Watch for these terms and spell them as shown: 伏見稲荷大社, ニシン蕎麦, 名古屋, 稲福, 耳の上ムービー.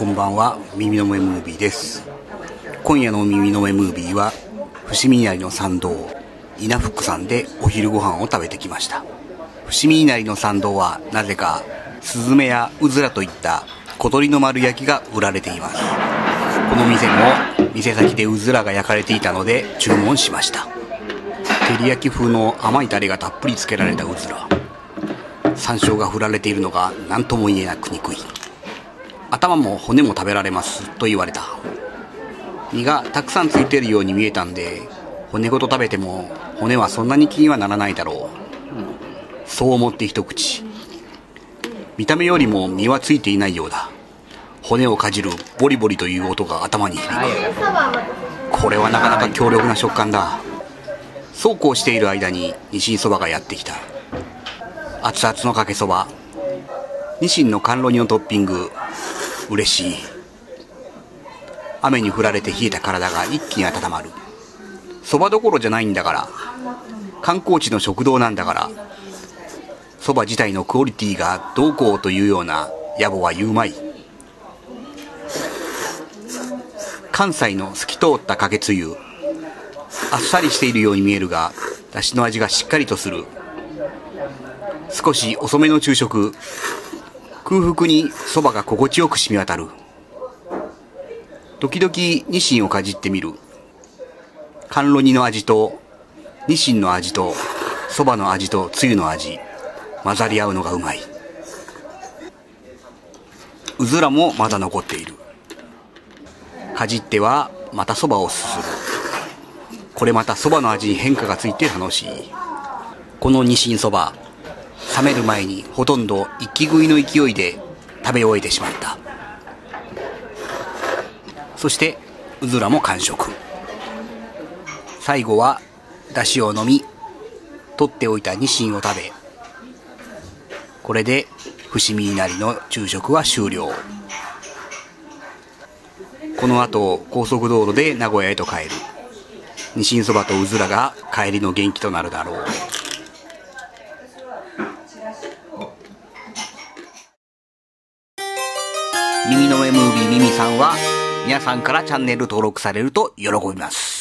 こんばんは、耳の上ムービーです。今夜の耳の上ムービーは伏見稲荷の参道稲福さんでお昼ご飯を食べてきました。伏見稲荷の参道はなぜかスズメやうずらといった小鳥の丸焼きが売られています。この店も店先でうずらが焼かれていたので注文しました。照り焼き風の甘いタレがたっぷりつけられたうずら、山椒が振られているのが何とも言えなく憎い。頭も骨も食べられますと言われた。身がたくさんついているように見えたんで、骨ごと食べても骨はそんなに気にはならないだろう、そう思って一口。見た目よりも身はついていないようだ。骨をかじるボリボリという音が頭に響く。これはなかなか強力な食感だ。そうこうしている間にニシンそばがやってきた。熱々のかけそば、ニシンの甘露煮のトッピング、嬉しい。雨に降られて冷えた体が一気に温まる。そばどころじゃないんだから、観光地の食堂なんだから、そば自体のクオリティがどうこうというような野暮は言うまい。関西の透き通ったかけつゆ、あっさりしているように見えるがだしの味がしっかりとする。少し遅めの昼食、空腹にそばが心地よく染み渡る。時々ニシンをかじってみる。甘露煮の味とニシンの味とそばの味とつゆの味、混ざり合うのがうまい。うずらもまだ残っている。かじってはまたそばをすする。これまたそばの味に変化がついて楽しい。このニシンそば、冷める前にほとんど息食いの勢いで食べ終えてしまった。そしてうずらも完食。最後はだしを飲み、取っておいたニシンを食べ、これで伏見稲荷の昼食は終了。この後高速道路で名古屋へと帰る。ニシンそばとうずらが帰りの元気となるだろう。耳の上ムービー耳さんは皆さんからチャンネル登録されると喜びます。